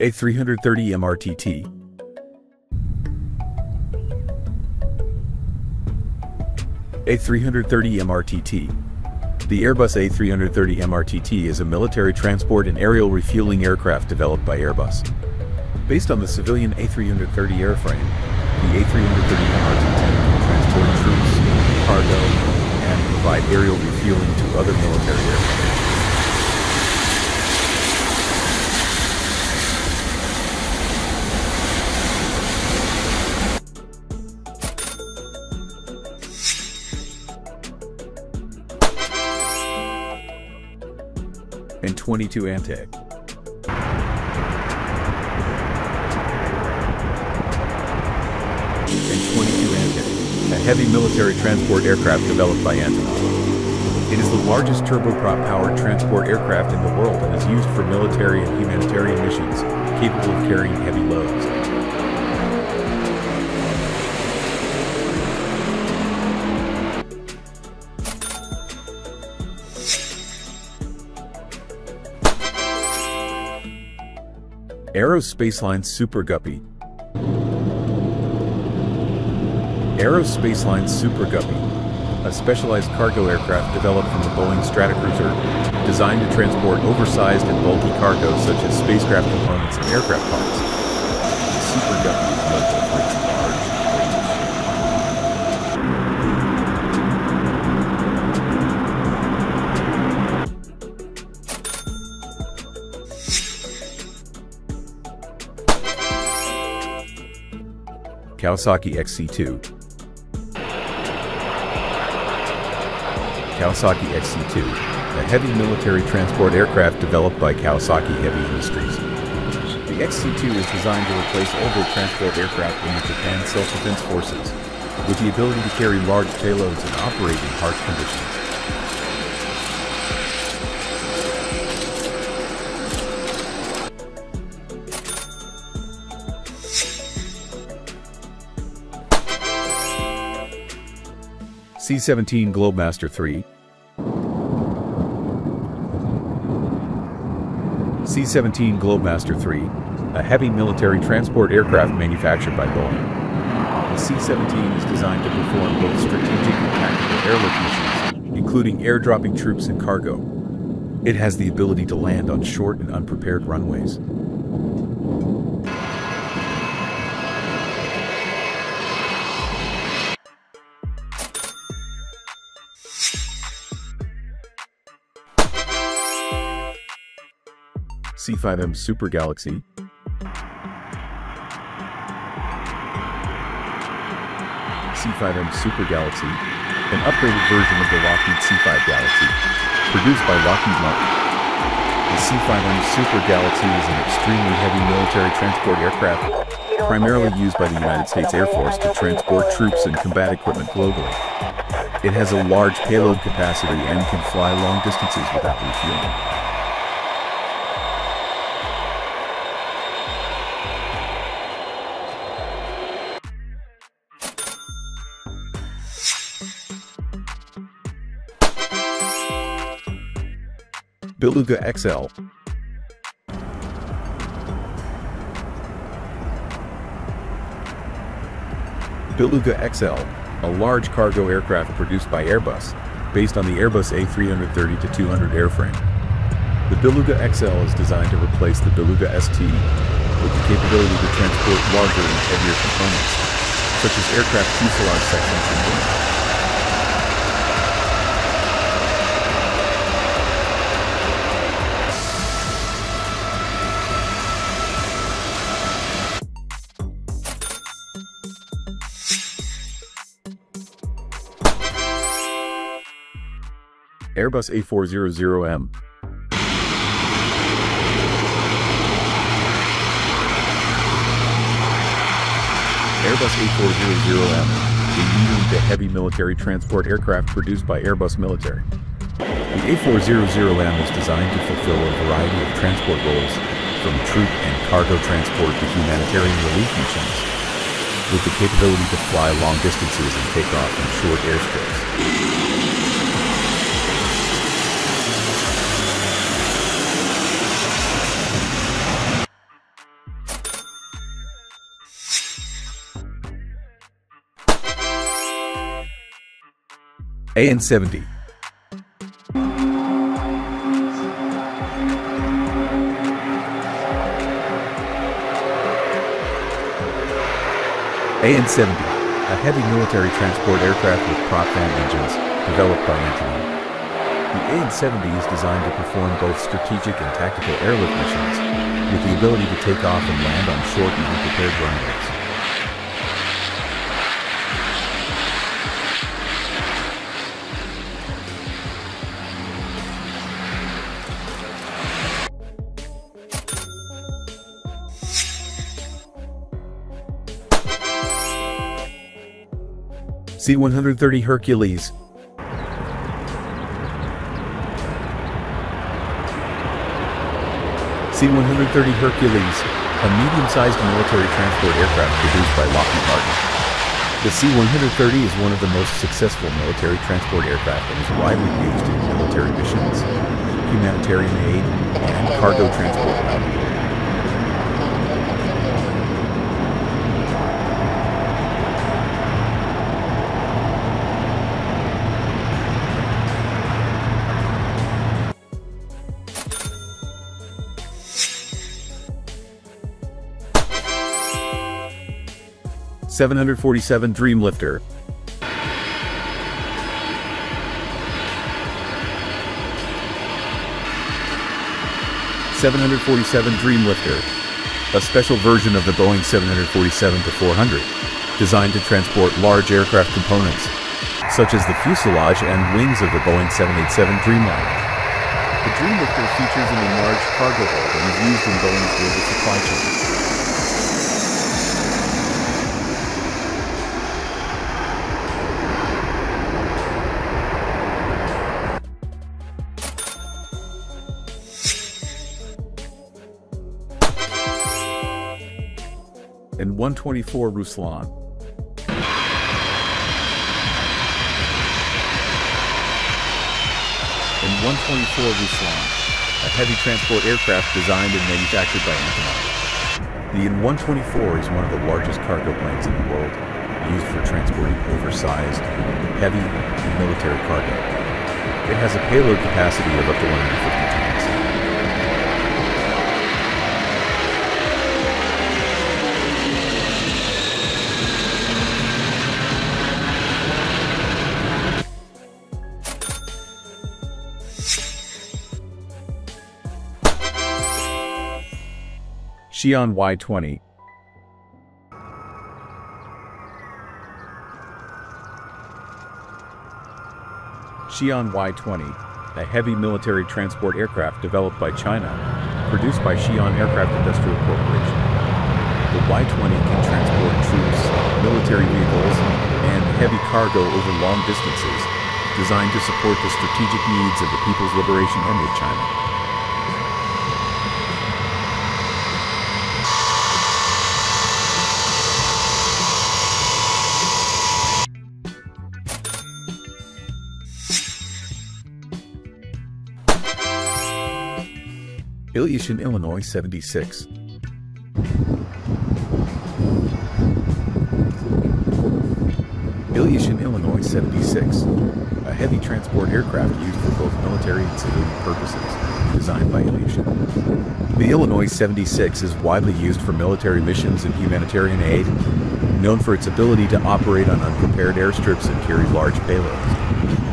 A330 MRTT. A330 MRTT. The Airbus A330 MRTT is a military transport and aerial refueling aircraft developed by Airbus. Based on the civilian A330 airframe, the A330 MRTT can transport troops, cargo, and provide aerial refueling to other military aircraft. An-22 Antec. An-22 Antec, a heavy military transport aircraft developed by Antonov. It is the largest turboprop-powered transport aircraft in the world and is used for military and humanitarian missions, capable of carrying heavy loads. Aero Spacelines Super Guppy. Aero Spacelines Super Guppy, a specialized cargo aircraft developed from the Boeing Stratocruiser, designed to transport oversized and bulky cargo such as spacecraft components and aircraft parts. The Super Guppy is known for its large Kawasaki XC-2. Kawasaki XC-2, a heavy military transport aircraft developed by Kawasaki Heavy Industries. The XC-2 is designed to replace older transport aircraft in the Japan Self-Defense Forces, with the ability to carry large payloads and operate in harsh conditions. C-17 Globemaster III. C-17 Globemaster III, a heavy military transport aircraft manufactured by Boeing. The C-17 is designed to perform both strategic and tactical airlift missions, including airdropping troops and cargo. It has the ability to land on short and unprepared runways. C-5M Super Galaxy. C-5M Super Galaxy, an upgraded version of the Lockheed C-5 Galaxy, produced by Lockheed Martin. The C-5M Super Galaxy is an extremely heavy military transport aircraft, primarily used by the United States Air Force to transport troops and combat equipment globally. It has a large payload capacity and can fly long distances without refueling. Beluga XL. Beluga XL, a large cargo aircraft produced by Airbus, based on the Airbus A330-200 airframe. The Beluga XL is designed to replace the Beluga ST, with the capability to transport larger and heavier components, such as aircraft fuselage sections and wings. Airbus A400M. Airbus A400M, a medium to heavy military transport aircraft produced by Airbus Military. The A400M is designed to fulfill a variety of transport roles, from troop and cargo transport to humanitarian relief missions, with the capability to fly long distances and take off in short airstrips. An-70. An-70, a heavy military transport aircraft with prop-fan engines, developed by Antonov. The An-70 is designed to perform both strategic and tactical airlift missions, with the ability to take off and land on short and unprepared runways. C-130 Hercules. C-130 Hercules, a medium-sized military transport aircraft produced by Lockheed Martin. The C-130 is one of the most successful military transport aircraft and is widely used in military missions, humanitarian aid, and cargo transport. C-747 Dreamlifter. C-747 Dreamlifter, a special version of the Boeing 747-400, designed to transport large aircraft components, such as the fuselage and wings of the Boeing 787 Dreamliner. The Dreamlifter features an enlarged cargo hold and is used in Boeing's global supply chain. An-124 Ruslan. An-124 Ruslan, a heavy transport aircraft designed and manufactured by Antonov. The An-124 is one of the largest cargo planes in the world, used for transporting oversized, heavy, and military cargo. It has a payload capacity of up to 150 tons. Xi'an Y-20. Xi'an Y-20, a heavy military transport aircraft developed by China, produced by Xi'an Aircraft Industrial Corporation. The Y-20 can transport troops, military vehicles, and heavy cargo over long distances, designed to support the strategic needs of the People's Liberation Army of China. Ilyushin Il-76. Ilyushin Il-76, a heavy transport aircraft used for both military and civilian purposes, designed by Ilyushin. The Il-76 is widely used for military missions and humanitarian aid, known for its ability to operate on unprepared airstrips and carry large payloads.